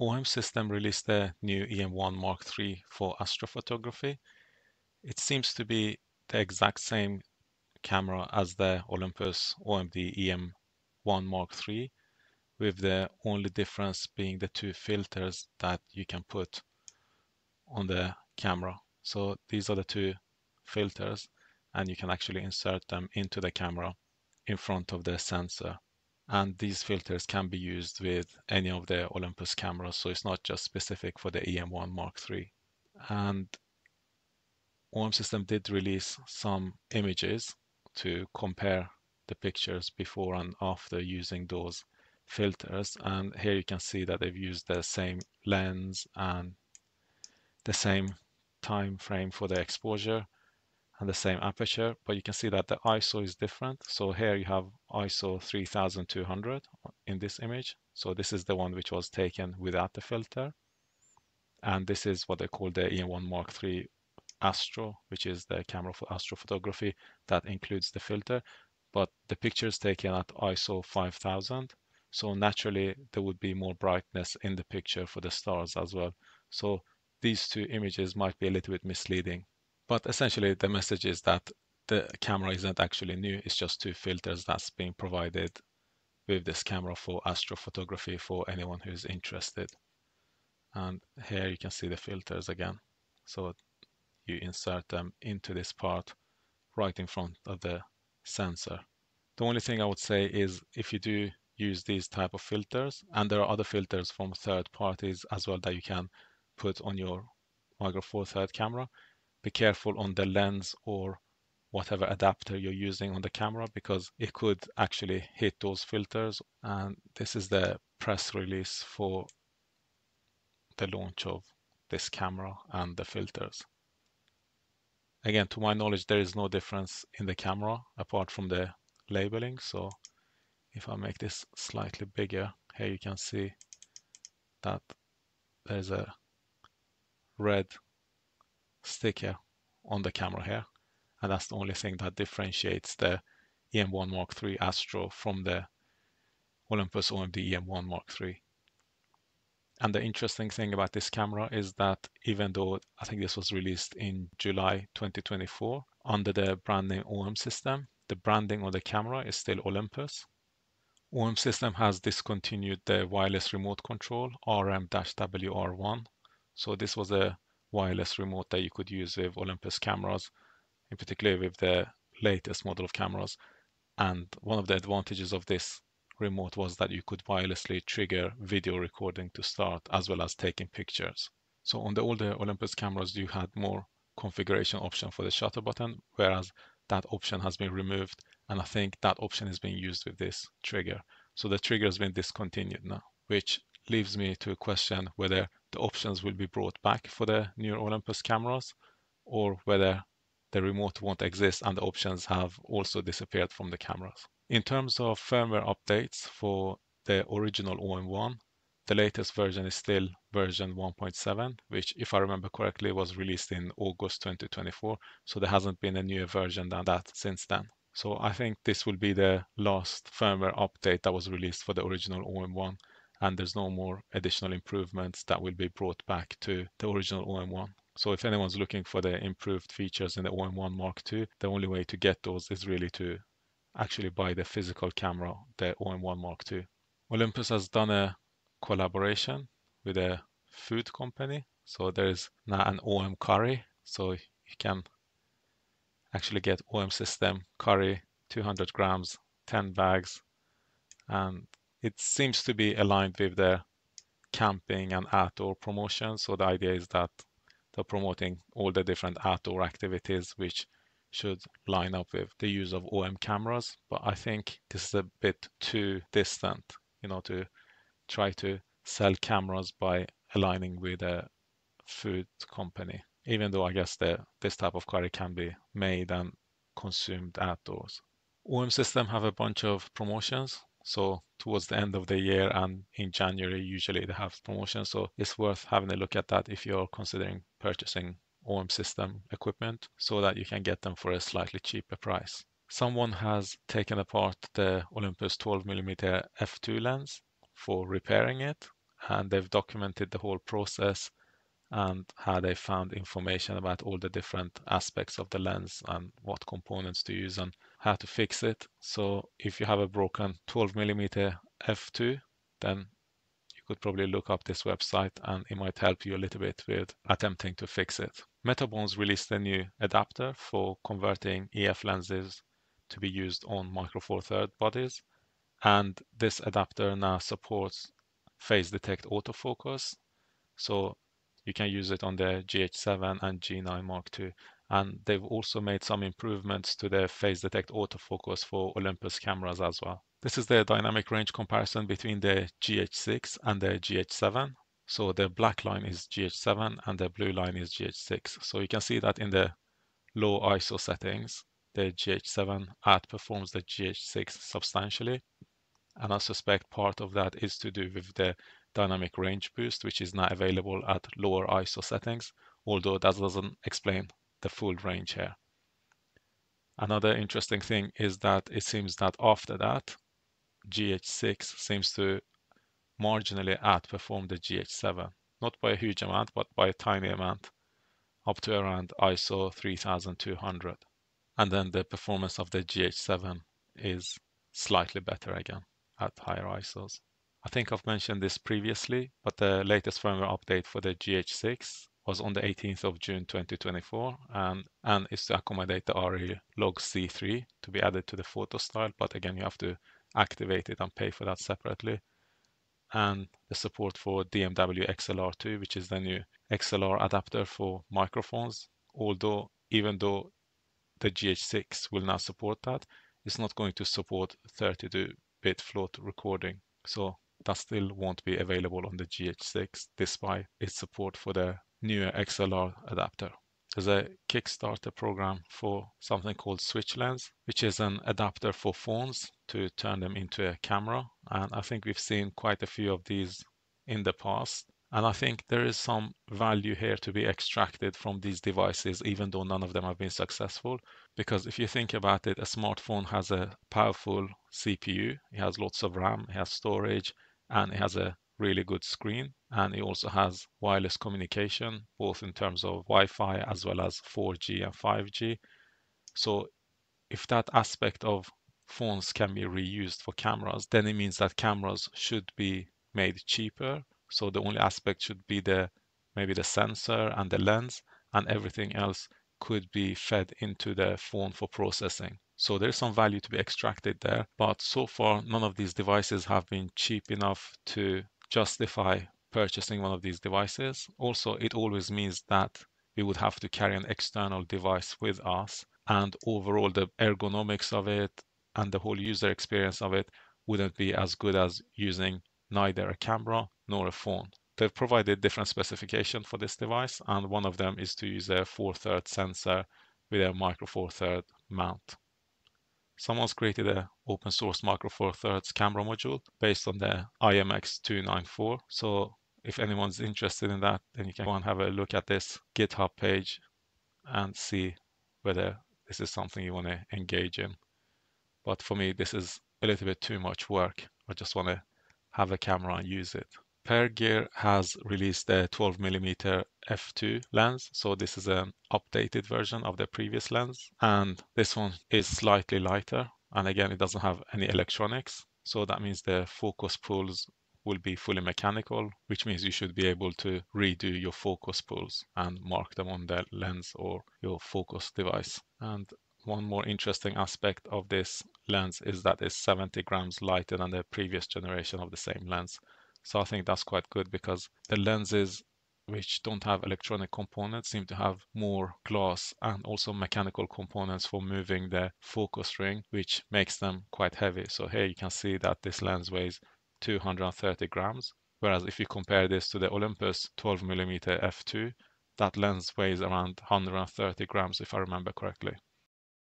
OM System released the new EM1 Mark III for astrophotography. It seems to be the exact same camera as the Olympus OM-D E-M1 Mark III, with the only difference being the two filters that you can put on the camera. So these are the two filters, and you can actually insert them into the camera in front of the sensor. And these filters can be used with any of the Olympus cameras, so it's not just specific for the EM1 Mark III. And OM System did release some images to compare the pictures before and after using those filters, and here you can see that they've used the same lens and the same time frame for the exposure and the same aperture, but you can see that the ISO is different. So here you have ISO 3200 in this image, so this is the one which was taken without the filter, and this is what they call the EM1 Mark III Astro, which is the camera for astrophotography that includes the filter, but the picture is taken at ISO 5000, so naturally there would be more brightness in the picture for the stars as well. So these two images might be a little bit misleading, but essentially the message is that the camera isn't actually new, it's just two filters that's being provided with this camera for astrophotography for anyone who's interested. And here you can see the filters again, so you insert them into this part right in front of the sensor. The only thing I would say is, if you do use these type of filters, and there are other filters from third parties as well that you can put on your Micro Four Thirds camera, be careful on the lens or whatever adapter you're using on the camera, because it could actually hit those filters. And this is the press release for the launch of this camera and the filters. Again, to my knowledge, there is no difference in the camera apart from the labeling. So if I make this slightly bigger, here you can see that there's a red sticker on the camera here, and that's the only thing that differentiates the EM1 Mark III Astro from the Olympus OM-D E-M1 Mark III. And the interesting thing about this camera is that, even though I think this was released in July 2024 under the brand name OM System, the branding of the camera is still Olympus. OM System has discontinued the wireless remote control RM-WR1. So this was a wireless remote that you could use with Olympus cameras, in particular with the latest model of cameras. And one of the advantages of this remote was that you could wirelessly trigger video recording to start, as well as taking pictures. So on the older Olympus cameras, you had more configuration option for the shutter button, whereas that option has been removed, and I think that option is being used with this trigger. So the trigger has been discontinued now, which leaves me to question whether the options will be brought back for the new Olympus cameras, or whether the remote won't exist and the options have also disappeared from the cameras. In terms of firmware updates for the original OM-1, the latest version is still version 1.7, which, if I remember correctly, was released in August 2024, so there hasn't been a newer version than that since then. So I think this will be the last firmware update that was released for the original OM-1, and there's no more additional improvements that will be brought back to the original OM-1. So if anyone's looking for the improved features in the OM-1 Mark II, the only way to get those is really to actually buy the physical camera, the OM-1 Mark II. Olympus has done a collaboration with a food company, so there is now an OM curry, so you can actually get OM System curry, 200 grams, 10 bags, and it seems to be aligned with their camping and outdoor promotion. So the idea is that they're promoting all the different outdoor activities, which should line up with the use of OM cameras. But I think this is a bit too distant, you know, to try to sell cameras by aligning with a food company, even though I guess this type of curry can be made and consumed outdoors. OM System have a bunch of promotions, so towards the end of the year and in January usually they have promotions, so it's worth having a look at that if you're considering purchasing OM System equipment, so that you can get them for a slightly cheaper price. Someone has taken apart the Olympus 12mm f2 lens for repairing it, and they've documented the whole process and how they found information about all the different aspects of the lens and what components to use and how to fix it. So if you have a broken 12mm f2, then you could probably look up this website and it might help you a little bit with attempting to fix it. Metabones released a new adapter for converting EF lenses to be used on Micro Four Thirds bodies, and this adapter now supports phase detect autofocus, so you can use it on the GH7 and G9 Mark II. And they've also made some improvements to their phase detect autofocus for Olympus cameras as well. This is the dynamic range comparison between the GH6 and the GH7. So the black line is GH7 and the blue line is GH6. So you can see that in the low ISO settings, the GH7 outperforms the GH6 substantially. And I suspect part of that is to do with the dynamic range boost, which is now available at lower ISO settings, although that doesn't explain the full range here. Another interesting thing is that it seems that after that, GH6 seems to marginally outperform the GH7, not by a huge amount, but by a tiny amount, up to around ISO 3200. And then the performance of the GH7 is slightly better again at higher ISOs. I think I've mentioned this previously, but the latest firmware update for the GH6 was on the 18th of June 2024 and is to accommodate the RE-Log C3 to be added to the photo style, but again you have to activate it and pay for that separately. And the support for DMW-XLR2, which is the new XLR adapter for microphones, although even though the GH6 will now support that, it's not going to support 32-bit float recording, so that still won't be available on the GH6 despite its support for the new XLR adapter. There's a Kickstarter program for something called Switch Lens, which is an adapter for phones to turn them into a camera. And I think we've seen quite a few of these in the past. And I think there is some value here to be extracted from these devices, even though none of them have been successful. Because if you think about it, a smartphone has a powerful CPU, it has lots of RAM, it has storage, and it has a really good screen, and it also has wireless communication, both in terms of Wi-Fi as well as 4G and 5G. So if that aspect of phones can be reused for cameras, then it means that cameras should be made cheaper. So the only aspect should be maybe the sensor and the lens, and everything else could be fed into the phone for processing. So there's some value to be extracted there, but so far none of these devices have been cheap enough to justify purchasing one of these devices. Also, it always means that we would have to carry an external device with us, and overall the ergonomics of it and the whole user experience of it wouldn't be as good as using neither a camera nor a phone. They've provided different specifications for this device, and one of them is to use a 4/3 sensor with a Micro Four Third mount. Someone's created an open source Micro Four Thirds camera module based on the IMX294. So if anyone's interested in that, then you can go and have a look at this GitHub page and see whether this is something you want to engage in. But for me, this is a little bit too much work. I just want to have a camera and use it. Pergear has released a 12mm f2 lens, so this is an updated version of the previous lens, and this one is slightly lighter, and again it doesn't have any electronics, so that means the focus pulls will be fully mechanical, which means you should be able to redo your focus pulls and mark them on the lens or your focus device. And one more interesting aspect of this lens is that it's 70 grams lighter than the previous generation of the same lens. So I think that's quite good, because the lenses which don't have electronic components seem to have more glass and also mechanical components for moving the focus ring, which makes them quite heavy. So here you can see that this lens weighs 230 grams, whereas if you compare this to the Olympus 12mm f2, that lens weighs around 130 grams if I remember correctly.